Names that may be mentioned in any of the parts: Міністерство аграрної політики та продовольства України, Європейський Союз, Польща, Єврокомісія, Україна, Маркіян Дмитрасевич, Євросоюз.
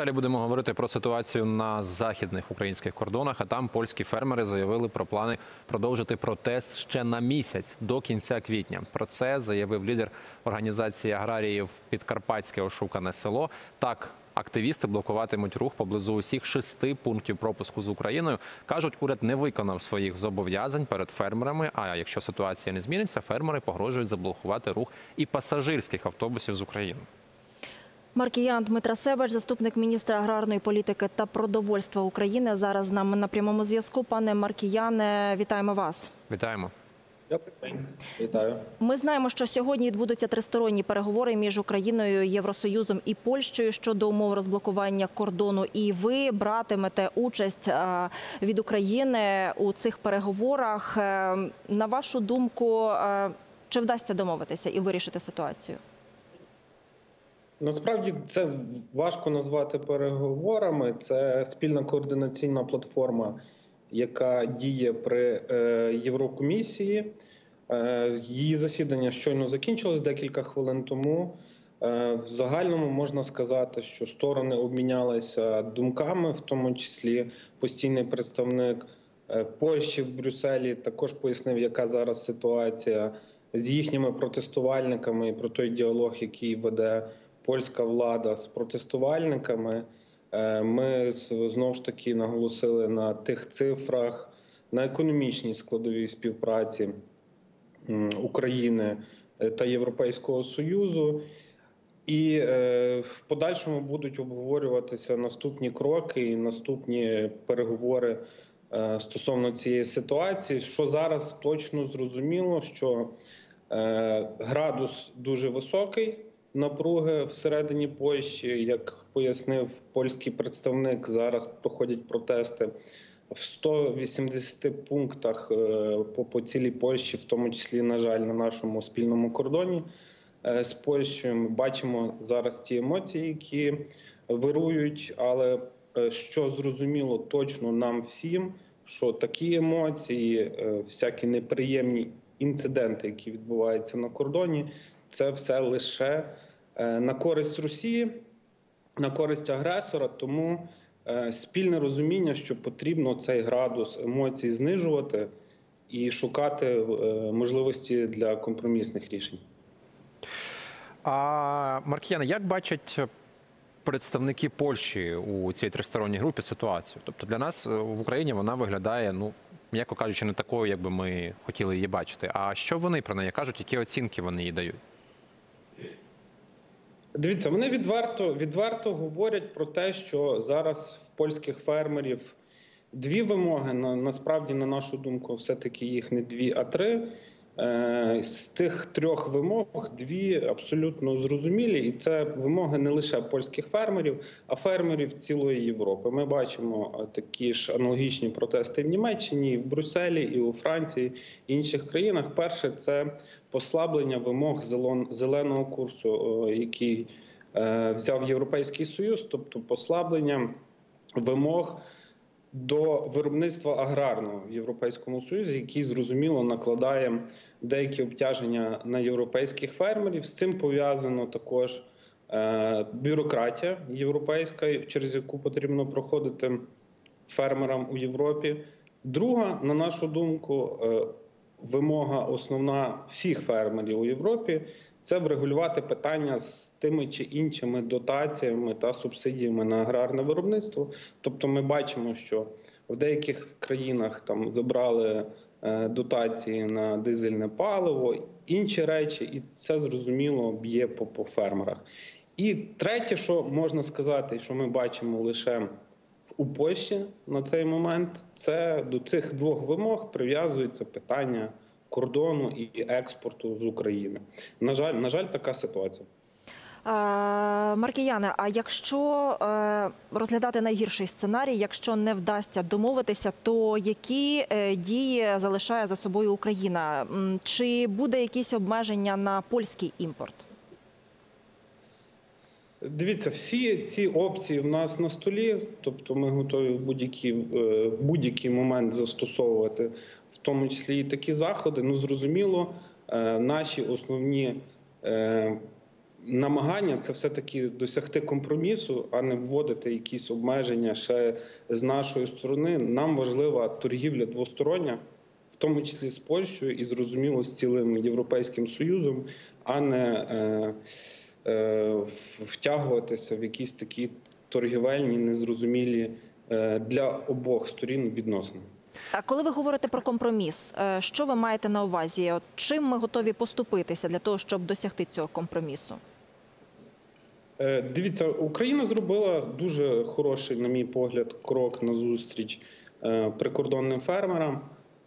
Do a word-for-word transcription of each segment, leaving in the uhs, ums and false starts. Далі будемо говорити про ситуацію на західних українських кордонах, а там польські фермери заявили про плани продовжити протест ще на місяць, до кінця квітня. Про це заявив лідер організації аграріїв «Підкарпатське Ошукане Село». Так, активісти блокуватимуть рух поблизу усіх шести пунктів пропуску з Україною. Кажуть, уряд не виконав своїх зобов'язань перед фермерами, а якщо ситуація не зміниться, фермери погрожують заблокувати рух і пасажирських автобусів з України. Маркіян Дмитрасевич, заступник міністра аграрної політики та продовольства України, зараз з нами на прямому зв'язку. Пане Маркіяне, вітаємо вас. Вітаємо. Вітаю. Ми знаємо, що сьогодні відбудуться тристоронні переговори між Україною, Євросоюзом і Польщею щодо умов розблокування кордону. І ви братимете участь від України у цих переговорах. На вашу думку, чи вдасться домовитися і вирішити ситуацію? Насправді це важко назвати переговорами. Це спільна координаційна платформа, яка діє при Єврокомісії. Її засідання щойно закінчилось декілька хвилин тому. В загальному можна сказати, що сторони обмінялися думками, в тому числі постійний представник Польщі в Брюсселі також пояснив, яка зараз ситуація з їхніми протестувальниками і про той діалог, який веде польська влада з протестувальниками. Ми знову ж таки наголосили на тих цифрах, на економічній складовій співпраці України та Європейського Союзу. І в подальшому будуть обговорюватися наступні кроки і наступні переговори стосовно цієї ситуації. Що зараз точно зрозуміло, що градус дуже високий напруги всередині Польщі. Як пояснив польський представник, зараз проходять протести в ста вісімдесяти пунктах по, по цілій Польщі, в тому числі, на жаль, на нашому спільному кордоні з Польщею. Ми бачимо зараз ті емоції, які вирують, але що зрозуміло точно нам всім, що такі емоції, всякі неприємні інциденти, які відбуваються на кордоні, це все лише на користь Росії, на користь агресора, тому спільне розуміння, що потрібно цей градус емоцій знижувати і шукати можливості для компромісних рішень. А, Маркіяне, як бачать представники Польщі у цій тристоронній групі ситуацію? Тобто для нас в Україні вона виглядає, ну, м'яко кажучи, не такою, як би ми хотіли її бачити. А що вони про неї кажуть, які оцінки вони їй дають? Дивіться, вони відверто, відверто говорять про те, що зараз в польських фермерів дві вимоги, на, насправді, на нашу думку, все-таки їх не дві, а три. Е, з тих трьох вимог дві абсолютно зрозумілі, і це вимоги не лише польських фермерів, а фермерів цілої Європи. Ми бачимо такі ж аналогічні протести в Німеччині, і в Брюсселі, і у Франції, і інших країнах. Перше – це послаблення вимог зеленого курсу, який взяв Європейський Союз, тобто послаблення вимог до виробництва аграрного в Європейському Союзі, який, зрозуміло, накладає деякі обтяження на європейських фермерів. З цим пов'язано також бюрократія європейська, через яку потрібно проходити фермерам у Європі. Друга, на нашу думку, вимога основна всіх фермерів у Європі – це врегулювати питання з тими чи іншими дотаціями та субсидіями на аграрне виробництво. Тобто ми бачимо, що в деяких країнах там забрали дотації на дизельне паливо, інші речі, і це, зрозуміло, б'є по, по фермерах. І третє, що можна сказати, що ми бачимо лише у Польщі на цей момент, це до цих двох вимог прив'язується питання кордону і експорту з України. На жаль, на жаль, така ситуація. Маркіяне, а якщо розглядати найгірший сценарій, якщо не вдасться домовитися, то які дії залишає за собою Україна? Чи буде якісь обмеження на польський імпорт? Дивіться, всі ці опції в нас на столі, тобто ми готові в будь-який, будь-який момент застосовувати, в тому числі і такі заходи. Ну, зрозуміло, наші основні намагання – це все-таки досягти компромісу, а не вводити якісь обмеження ще з нашої сторони. Нам важлива торгівля двостороння, в тому числі з Польщею і, зрозуміло, з цілим Європейським Союзом, а не е, е, втягуватися в якісь такі торгівельні, незрозумілі е, для обох сторін відносини. А коли ви говорите про компроміс, що ви маєте на увазі? От чим ми готові поступитися для того, щоб досягти цього компромісу? Дивіться, Україна зробила дуже хороший, на мій погляд, крок назустріч прикордонним фермерам.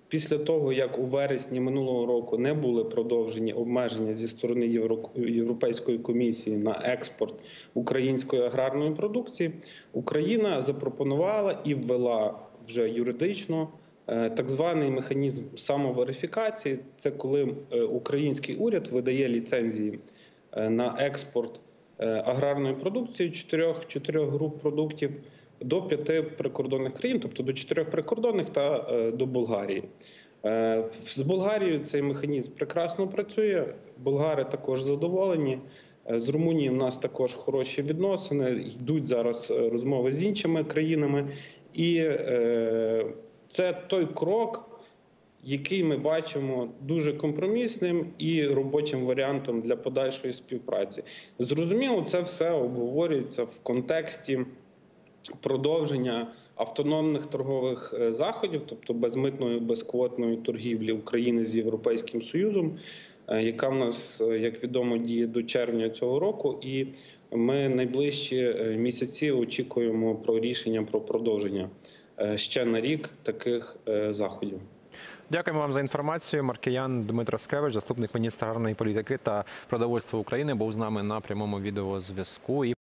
Після того, як у вересні минулого року не були продовжені обмеження зі сторони Європейської комісії на експорт української аграрної продукції, Україна запропонувала і ввела вже юридично так званий механізм самоверифікації. Це коли український уряд видає ліцензії на експорт аграрної продукції чотирьох чотирьох груп продуктів до п'яти прикордонних країн, тобто до чотирьох прикордонних та до Болгарії. З Болгарією цей механізм прекрасно працює, болгари також задоволені. З Румунією в нас також хороші відносини, йдуть зараз розмови з іншими країнами. І це той крок, який ми бачимо дуже компромісним і робочим варіантом для подальшої співпраці. Зрозуміло, це все обговорюється в контексті продовження автономних торгових заходів, тобто безмитної, безквотної торгівлі України з Європейським Союзом, яка в нас, як відомо, діє до червня цього року, і ми найближчі місяці очікуємо про рішення про продовження ще на рік таких заходів. Дякуємо вам за інформацію. Маркіян Дмитрасевич, заступник міністра аграрної політики та продовольства України, був з нами на прямому відеозв'язку.